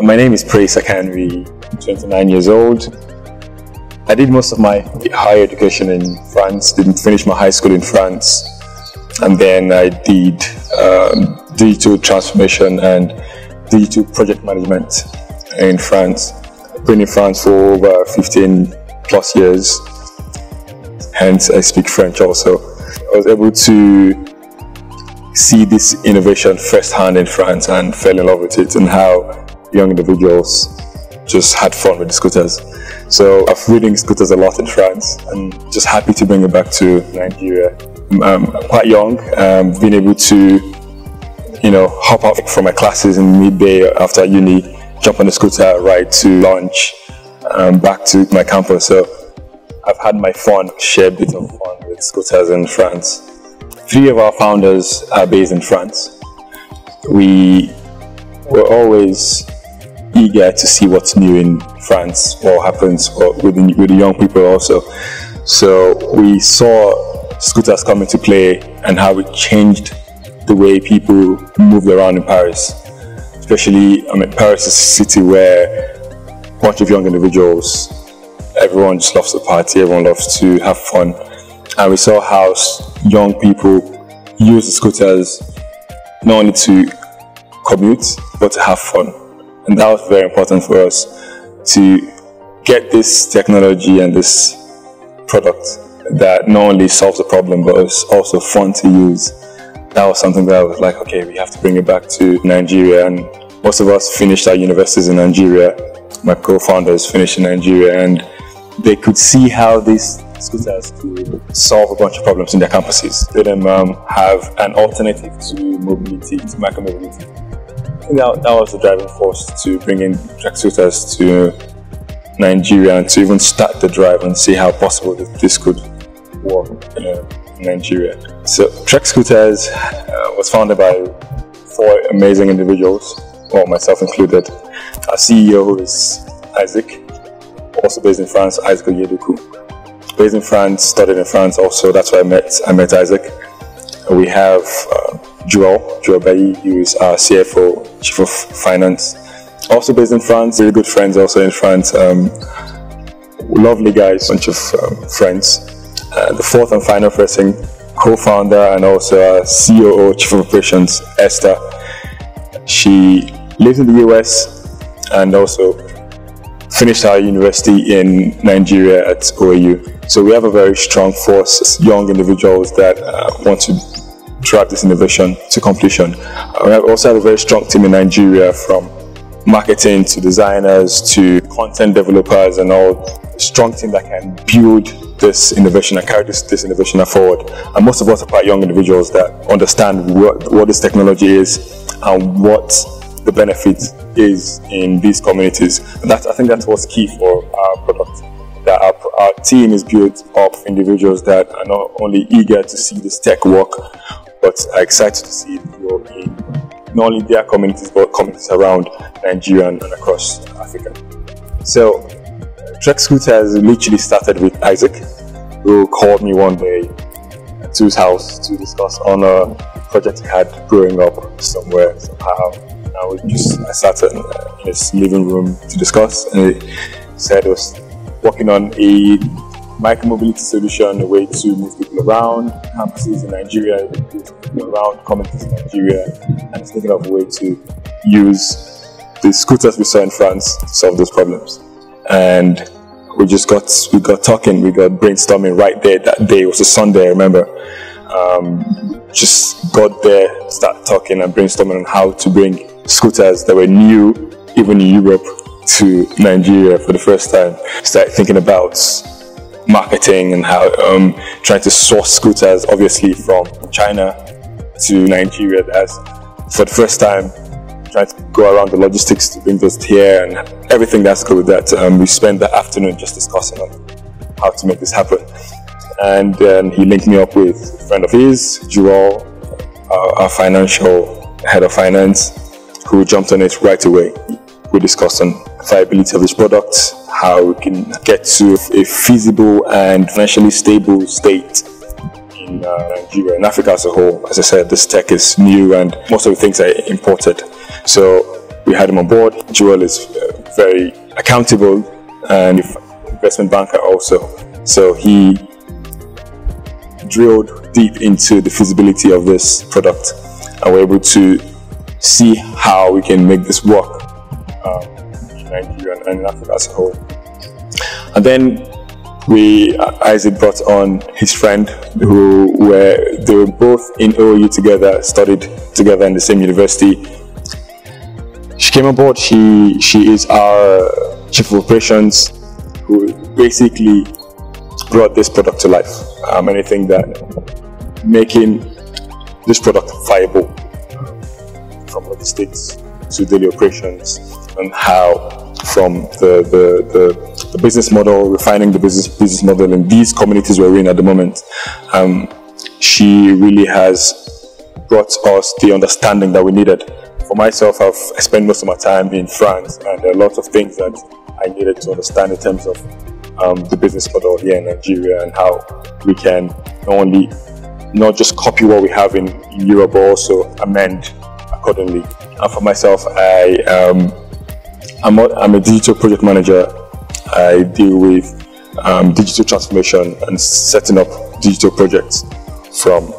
My name is Prisca Henry, 29 years old. I did most of my higher education in France, didn't finish my high school in France, and then I did digital transformation and digital project management in France. I've been in France for over 15 plus years, hence I speak French also. I was able to see this innovation firsthand in France and fell in love with it, and how young individuals just had fun with the scooters. So I've ridden scooters a lot in France, and just happy to bring it back to Nigeria. I'm quite young, being able to, you know, hop out from my classes in midday after uni, jump on the scooter, ride to lunch, back to my campus. So I've had my fun, shared bits of fun with scooters in France. Three of our founders are based in France. We were always eager to see what's new in France, what happens with the young people also. So we saw scooters come into play and how it changed the way people moved around in Paris. Especially, I mean, Paris is a city where a bunch of young individuals, everyone just loves to party, everyone loves to have fun. And we saw how young people use the scooters not only to commute, but to have fun. And that was very important for us, to get this technology and this product that not only solves the problem, but it's also fun to use. That was something that I was like, okay, we have to bring it back to Nigeria. And most of us finished our universities in Nigeria. My co-founders finished in Nigeria, and they could see how these scooters could solve a bunch of problems in their campuses. Let them have an alternative to mobility, to micro-mobility. That was the driving force to bring in Trekk Scooters to Nigeria, and to even start the drive and see how possible this could work in Nigeria. So Trekk Scooters was founded by four amazing individuals, well, myself included. Our CEO, who is Isaac, also based in France, Isaac Yedoukou. Based in France, studied in France also, that's where I met Isaac. We have Joel Bailey, who is our CFO, Chief of Finance, also based in France, really good friends also in France, lovely guys, bunch of friends. The fourth and final person, co-founder and also our COO, Chief of Operations, Esther. She lives in the US and also finished our university in Nigeria at OAU. So we have a very strong force, young individuals that want to drive this innovation to completion. We also have a very strong team in Nigeria, from marketing to designers to content developers and all. A strong team that can build this innovation and carry this innovation forward. And most of us are quite young individuals that understand what this technology is and what the benefit is in these communities. And I think that's what's key for our product. That our team is built up of individuals that are not only eager to see this tech work, but are excited to see it grow in not only their communities, but communities around Nigeria and across Africa. So Trekk Scooters literally started with Isaac, who called me one day to his house to discuss on a project he had growing up somewhere, somehow. And I sat in his living room to discuss, and he said he was working on a micro-mobility solution, a way to move people around campuses in Nigeria, around communities in Nigeria, and thinking of a way to use the scooters we saw in France to solve those problems. And we got talking, we got brainstorming right there that day. It was a Sunday, I remember. Just got there, started talking and brainstorming on how to bring scooters that were new, even in Europe, to Nigeria for the first time. Started thinking about marketing and how trying to source scooters, obviously from China to Nigeria, as for the first time trying to go around the logistics to bring those here and everything that's good with that. We spent the afternoon just discussing on how to make this happen, and he linked me up with a friend of his, Joel, our financial head of finance, who jumped on it right away. We discussed on the viability of this product, how we can get to a feasible and financially stable state in Nigeria and Africa as a whole. As I said, this tech is new and most of the things are imported. So we had him on board. Joel is very accountable and investment banker also. So he drilled deep into the feasibility of this product, and we're able to see how we can make this work in Nigeria and in Africa as a whole. And then Isaac brought on his friend, they were both in OAU together, studied together in the same university. She came aboard. She is our chief of operations, who basically brought this product to life. Anything that making this product viable, from logistics to daily operations, and how from the business model, refining the business model in these communities we're in at the moment. She really has brought us the understanding that we needed. For myself, I've spent most of my time in France, and there are a lot of things that I needed to understand in terms of the business model here in Nigeria, and how we can not just copy what we have in Europe, but also amend accordingly. And for myself, I'm a digital project manager. I deal with digital transformation and setting up digital projects from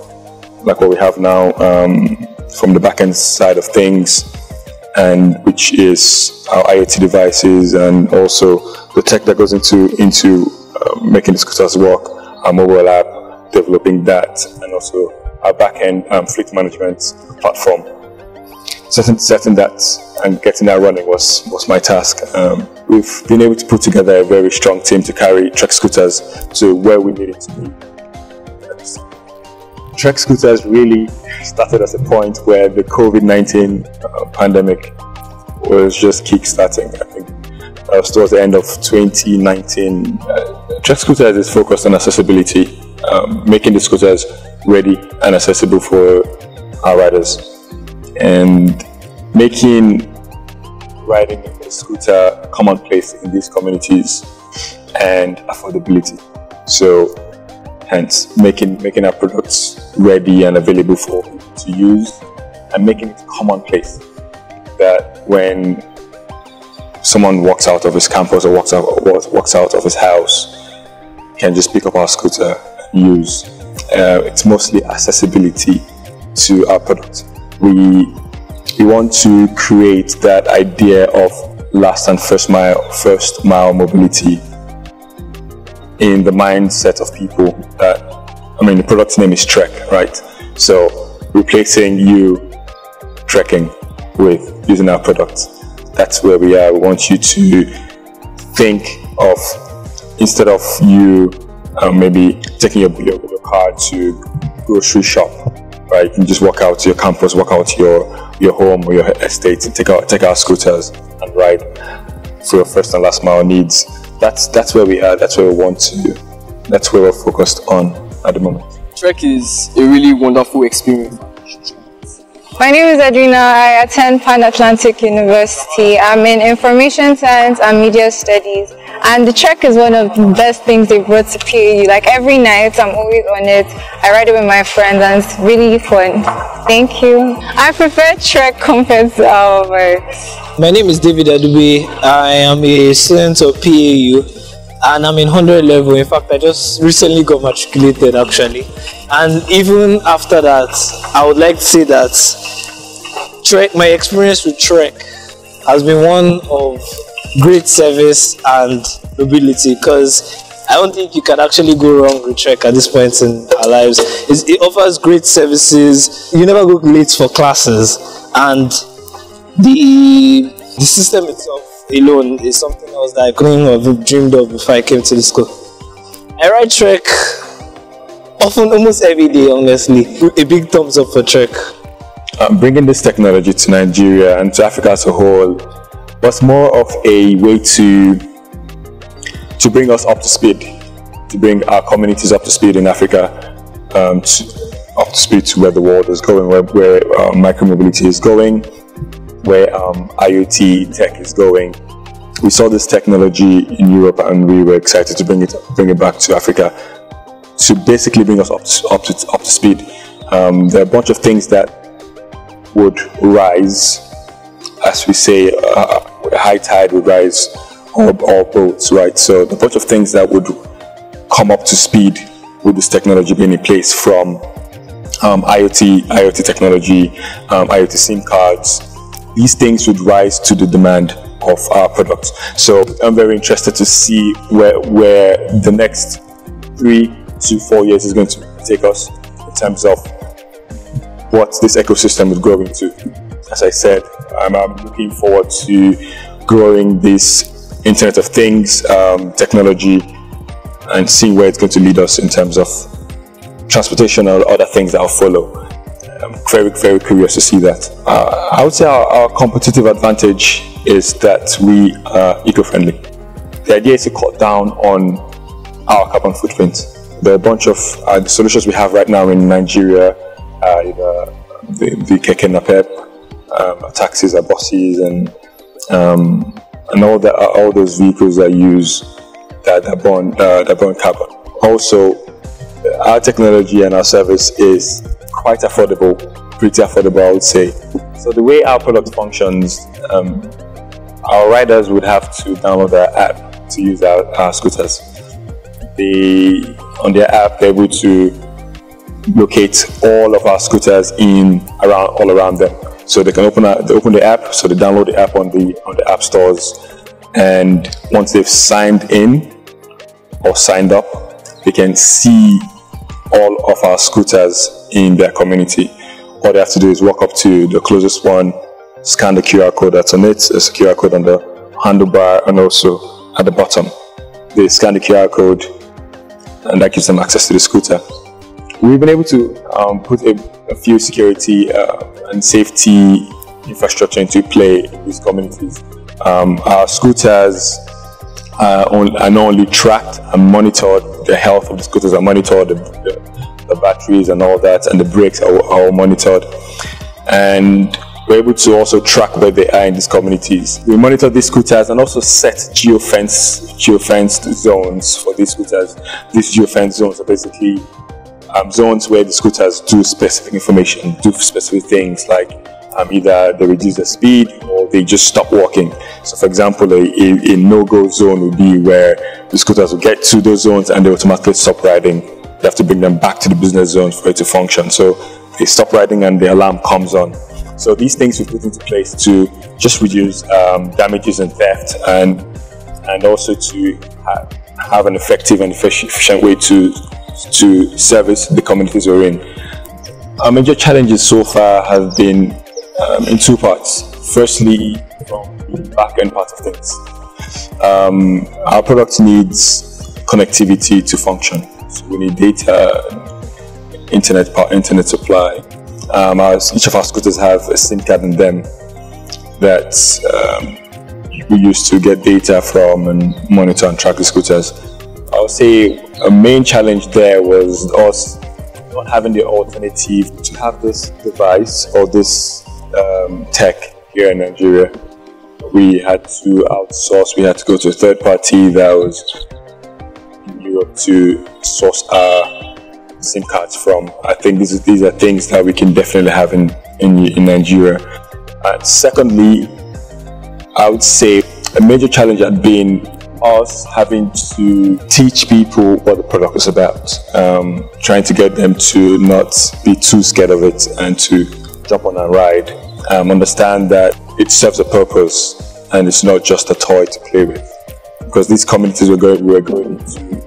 like what we have now, from the back end side of things, and which is our IoT devices, and also the tech that goes into making the scooters work, our mobile app, developing that, and also our back end fleet management platform. Setting that and getting that running was my task. We've been able to put together a very strong team to carry Trekk Scooters to where we need it to be. Trekk Scooters really started at a point where the COVID-19 pandemic was just kick-starting. I think towards the end of 2019. Trekk Scooters is focused on accessibility, making the scooters ready and accessible for our riders, and making riding a scooter commonplace in these communities and affordability. So hence making our products ready and available for people to use, and making it commonplace that when someone walks out of his campus or walks out of his house, can just pick up our scooter and use. It's mostly accessibility to our product. We want to create that idea of last and first mile mobility in the mindset of people that, the product's name is Trekk, right? So replacing you trekking with using our product. That's where we are. We want you to think of, instead of you maybe taking your car to grocery shop, right? You can just walk out to your campus, walk out to your home or your estate, and take our scooters and ride for your first and last mile needs. That's where we are. That's where we want to. That's where we're focused on at the moment. Trekk is a really wonderful experience. My name is Adrina. I attend Pan-Atlantic University. I'm in Information Science and Media Studies. And the Trekk is one of the best things they brought to PAU. Like every night, I'm always on it. I ride it with my friends, and it's really fun. Thank you. I prefer Trekk compared to our works. My name is David Adube. I am a student of PAU. And I'm in 100 level. In fact, I just recently got matriculated actually. And even after that, I would like to say that Trekk, my experience with Trekk has been one of great service and mobility, because I don't think you can actually go wrong with Trekk at this point in our lives. It offers great services. You never go late for classes, and the system itself alone is something else that I couldn't have dreamed of before I came to the school. I ride Trekk often, almost every day, honestly. A big thumbs up for Trekk. Bringing this technology to Nigeria and to Africa as a whole was more of a way to bring us up to speed, to bring our communities up to speed in Africa, up to speed to where the world is going, where micromobility is going, where IoT tech is going. We saw this technology in Europe, and we were excited to bring it back to Africa, to basically bring us up to speed. There are a bunch of things that would rise as we say, high tide would rise all boats, right? So the bunch of things that would come up to speed with this technology being in place, from IoT technology, IoT SIM cards, these things would rise to the demand of our products. So I'm very interested to see where the next 3 to 4 years is going to take us in terms of what this ecosystem would grow into. As I said, I'm looking forward to growing this Internet of Things technology and seeing where it's going to lead us in terms of transportation and other things that will follow. I'm very, very curious to see that. I would say our competitive advantage is that we are eco-friendly. The idea is to cut down on our carbon footprint. There are a bunch of the solutions we have right now in Nigeria, the Keke Napep, taxis or buses, and all those vehicles that use that burn carbon. Also, our technology and our service is quite affordable, pretty affordable, I would say. So the way our product functions, our riders would have to download our app to use our scooters. On their app, they're able to locate all of our scooters all around them. So they can open the app, so they download the app on the app stores, and once they've signed in or signed up, they can see all of our scooters in their community. All they have to do is walk up to the closest one, scan the QR code that's on it. There's a QR code on the handlebar and also at the bottom. They scan the QR code, and that gives them access to the scooter. We've been able to put a few security and safety infrastructure into play in these communities. Our scooters are not only tracked and monitored, the health of the scooters are monitored, the batteries and all that, and the brakes are all monitored. And we're able to also track where they are in these communities. We monitor these scooters and also set geofenced zones for these scooters. These geofenced zones are basically zones where the scooters do specific information, do specific things, like either they reduce the speed or they just stop walking. So for example, a no-go zone would be where the scooters will get to those zones and they automatically stop riding. They have to bring them back to the business zone for it to function. So they stop riding and the alarm comes on. So these things we put into place to just reduce damages and theft, and also to have an effective and efficient way to service the communities we're in. Our major challenges so far have been in two parts. Firstly, from the back-end part of things. Our product needs connectivity to function. So we need data, internet supply. Each of our scooters have a SIM card in them that we use to get data from and monitor and track the scooters. I would say a main challenge there was us not having the alternative to have this device or this tech here in Nigeria. We had to outsource, we had to go to a third party that was in Europe to source our SIM cards from. I think these are things that we can definitely have in Nigeria. And secondly, I would say a major challenge had been us having to teach people what the product is about, trying to get them to not be too scared of it and to jump on a ride, understand that it serves a purpose and it's not just a toy to play with. Because these communities we were going to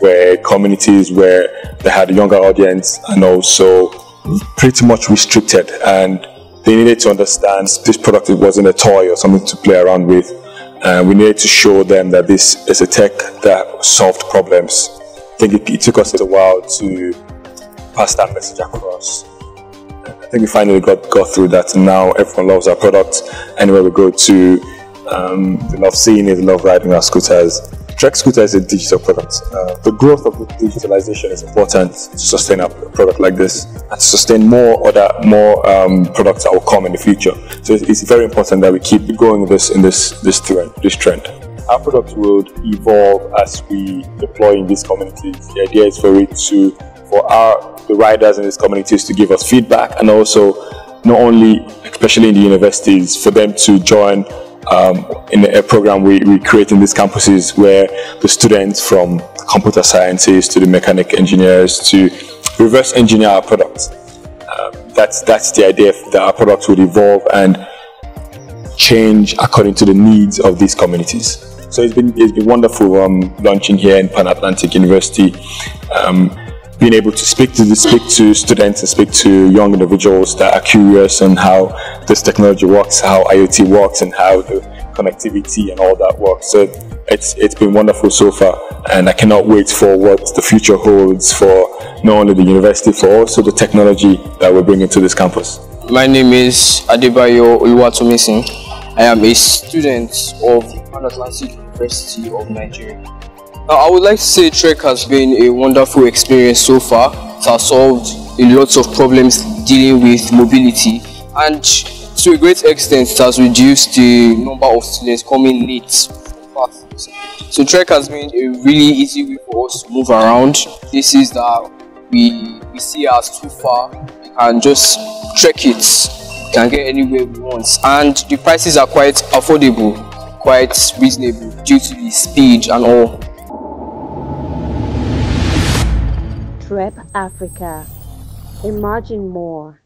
were communities where they had a younger audience and also pretty much restricted, and they needed to understand this product, it wasn't a toy or something to play around with, and we needed to show them that this is a tech that solved problems. I think it took us a while to pass that message across. I think we finally got through that, and now everyone loves our product. Anywhere we go to, they love seeing it, they love riding our scooters. Trekk Scooter is a digital product. The growth of the digitalization is important to sustain a product like this and to sustain more products that will come in the future. So it's very important that we keep going this trend. Our product will evolve as we deploy in these communities. The idea is for our the riders in these communities to give us feedback and also not only, especially in the universities, for them to join in a program we create in these campuses where the students from computer scientists to the mechanic engineers to reverse engineer our products. That's the idea, that our products would evolve and change according to the needs of these communities. So it's been wonderful launching here in Pan-Atlantic University, being able to speak to students and speak to young individuals that are curious on how this technology works, how IoT works, and how the connectivity and all that works. So it's been wonderful so far, and I cannot wait for what the future holds for not only the university, for also the technology that we're bringing to this campus. My name is Adebayo Oluwatomisin. I am a student of Pan-Atlantic University of Nigeria. Now, I would like to say Trekk has been a wonderful experience so far. It has solved a lot of problems dealing with mobility, and to a great extent it has reduced the number of students coming late. So Trekk has been a really easy way for us to move around. This is that we see as too far, we can just trek it, can get anywhere we want, and the prices are quite affordable, quite reasonable due to the speed and all. Trep Africa. Imagine more.